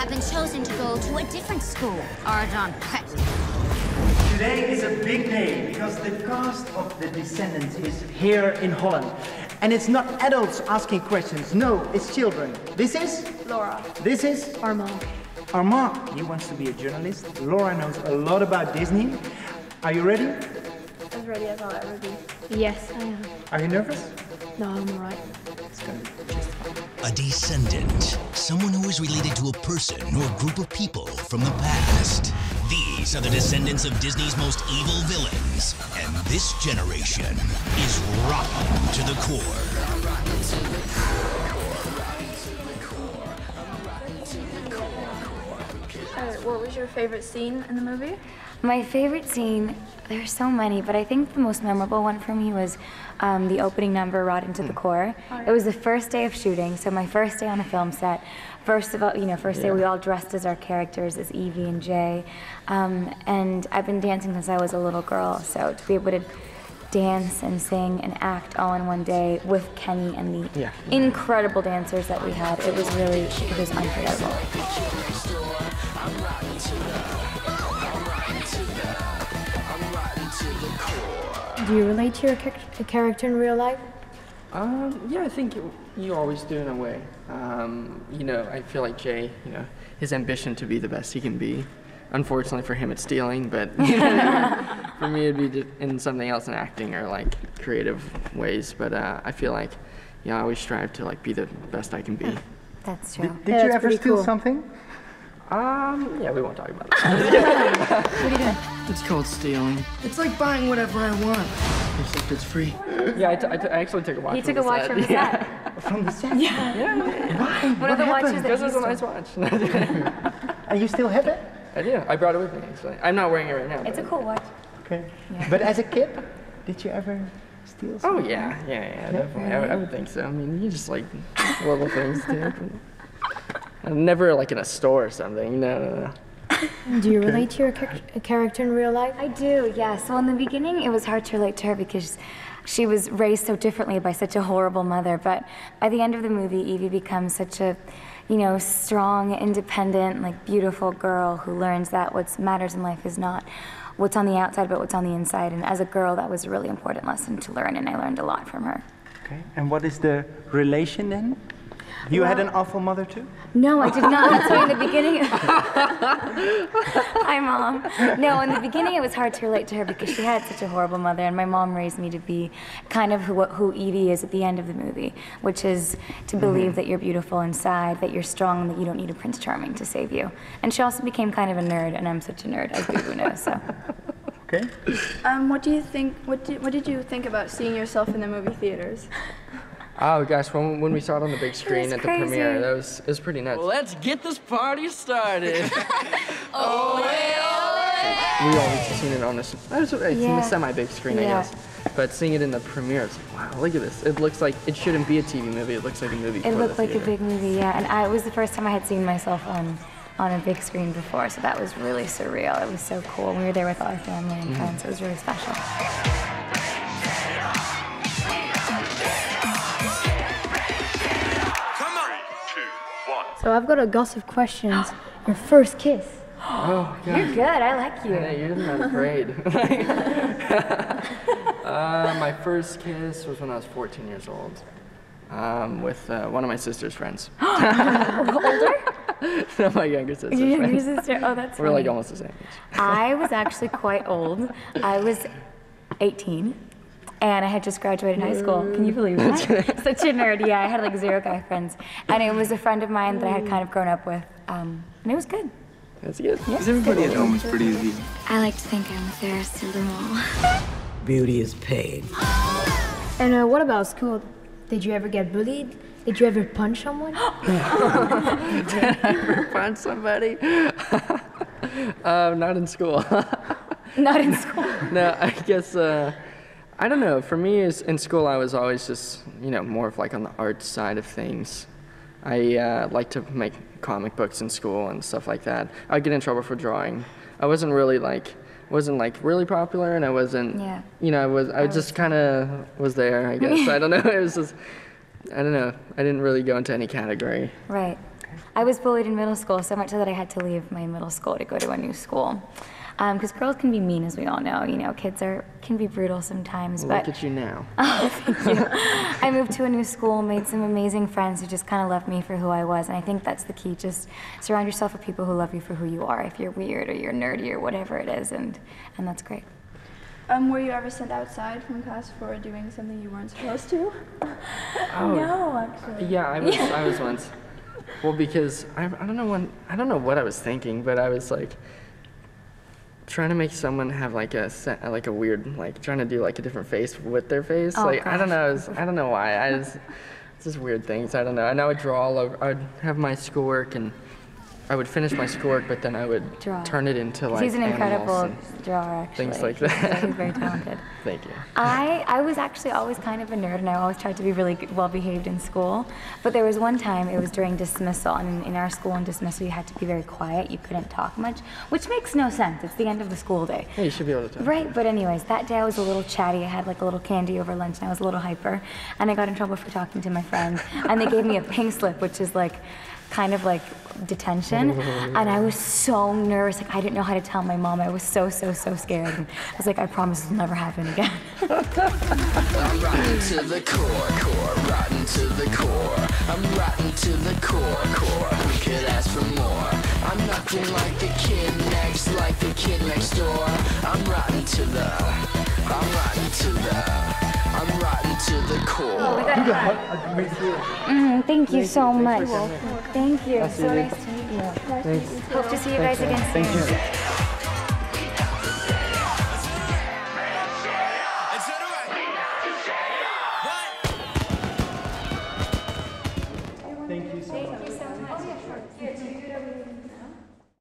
have been chosen to go to a different school, Auradon Prep. Today is a big day because the cast of the Descendants is here in Holland. And it's not adults asking questions, no, it's children. This is? Laura. This is? Armand. Armand, he wants to be a journalist. Laura knows a lot about Disney. Are you ready? As ready as I'll ever be. Yes, I am. Are you nervous? No, I'm all right. It's gonna be just fine. A descendant, someone who is related to a person or group of people from the past. These are the descendants of Disney's most evil villains, and this generation is rotten to the core. What was your favorite scene in the movie? My favorite scene, there are so many, but I think the most memorable one for me was the opening number, Rotten to the Core. Right. It was the first day of shooting, so my first day on a film set. First of all, you know, first day we all dressed as our characters, as Evie and Jay. And I've been dancing since I was a little girl, so to be able to dance and sing and act all in one day with Kenny and the incredible dancers that we had, it was really, it was unforgettable. Do you relate to your character in real life? Yeah, I think you always do in a way. You know, I feel like Jay, you know, his ambition to be the best he can be. Unfortunately for him, it's stealing, but you know, for me, it'd be just in something else in acting or like creative ways. But I feel like, you know, I always strive to like be the best I can be. That's true. Did you ever steal something? Yeah, we won't talk about it. What are you doing? It's called stealing. It's like buying whatever I want, except it's free. Yeah, I actually took a watch. He took a watch from the set. From the set? Yeah. Why? What happened? This was a nice watch. And you still have it? I do. I brought it with me, actually. I'm not wearing it right now. It's a cool watch. Okay. Yeah. But as a kid, did you ever steal something? Oh, yeah, definitely. I would think so. I mean, you just like little things, too. I'm never like in a store or something. No. Do you relate to your character in real life? I do, yeah. So in the beginning, it was hard to relate to her because she was raised so differently by such a horrible mother. But by the end of the movie, Evie becomes such a, you know, strong, independent, like beautiful girl who learns that what matters in life is not what's on the outside, but what's on the inside. And as a girl, that was a really important lesson to learn, and I learned a lot from her. Okay. And what is the relation then? You had an awful mother too? No, I did not. So in the beginning, hi Mom. No, in the beginning it was hard to relate to her because she had such a horrible mother, and my mom raised me to be kind of who Evie is at the end of the movie, which is to believe that you're beautiful inside, that you're strong, and that you don't need a Prince Charming to save you. And she also became kind of a nerd, and I'm such a nerd, as Boo Boo knows. So. Okay. What do you think? What did you think about seeing yourself in the movie theaters? Oh gosh, when we saw it on the big screen at the premiere, it was pretty nuts. Well, let's get this party started. Ole, ole. We always seen it on the, it's in the semi-big screen, I guess. But seeing it in the premiere, it's like, wow, look at this. It looks like, it shouldn't be a TV movie, it looks like a movie. It looked like a big movie, yeah. And it was the first time I had seen myself on a big screen before, so that was really surreal. It was so cool. We were there with all our family and friends, it was really special. So I've got a gossip questions. Your first kiss. Oh, God. You're good. I like you. Yeah, you're not afraid. My first kiss was when I was 14 years old, with one of my sister's friends. Older? No, my younger sister's friends. Your sister. Oh, that's. We're funny. Like almost the same age. I was actually quite old. I was 18. And I had just graduated high school. Can you believe that? Such a nerd, yeah. I had like zero guy friends. And it was a friend of mine that I had kind of grown up with. And it was good. That's good. Yeah, everybody at home is pretty easy. I like to think I'm a Ferris to them all. Beauty is pain. And what about school? Did you ever get bullied? Did you ever punch someone? Did I ever punch somebody? Not in school. Not in school? No, I guess, I don't know, for me in school I was always just, you know, more of like on the art side of things. I liked to make comic books in school and stuff like that. I'd get in trouble for drawing. I wasn't really like, really popular, and I wasn't, you know, I was just kind of was there, I guess. I don't know, I didn't really go into any category. Right. I was bullied in middle school so much so that I had to leave my middle school to go to a new school. Because girls can be mean, as we all know. You know, kids can be brutal sometimes. Well, but look at you now. Oh, thank you. I moved to a new school, made some amazing friends who just kind of loved me for who I was, and I think that's the key. Just surround yourself with people who love you for who you are. If you're weird or you're nerdy or whatever it is, and that's great. Were you ever sent outside from class for doing something you weren't supposed to? Oh, no, actually. Yeah, I was once. Well, because I don't know what I was thinking, but I was like, trying to make someone have like a weird, like trying to do like a different face with their face. Oh, like gosh. I don't know why. I just, it's just weird things. I don't know. And I would draw all over. I'd have my schoolwork and I would finish my schoolwork, but then I would draw. Turn it into like he's an incredible drawer, actually. Things like that. He's very talented. Thank you. I was actually always kind of a nerd, and I always tried to be really well behaved in school. But there was one time, it was during dismissal, and in our school in dismissal, you had to be very quiet. You couldn't talk much, which makes no sense. It's the end of the school day. Yeah, you should be able to talk. Right, but anyways, that day I was a little chatty. I had like a little candy over lunch, and I was a little hyper, and I got in trouble for talking to my friends, and they gave me a pink slip, which is like, kind of like detention, and I was so nervous. Like I didn't know how to tell my mom. I was so scared. And I was like, I promise it'll never happen again. I'm rotten to the core, rotten to the core. I'm rotten to the core. We could ask for more. I'm nothing like the kid next, like the kid next door. I'm rotten to the, I'm rotten to the. I'm rotten to the core. Oh, thank you so much. Thank you. So nice to meet you. Thanks. Hope to see you guys again soon. Thank you. Thank you so much.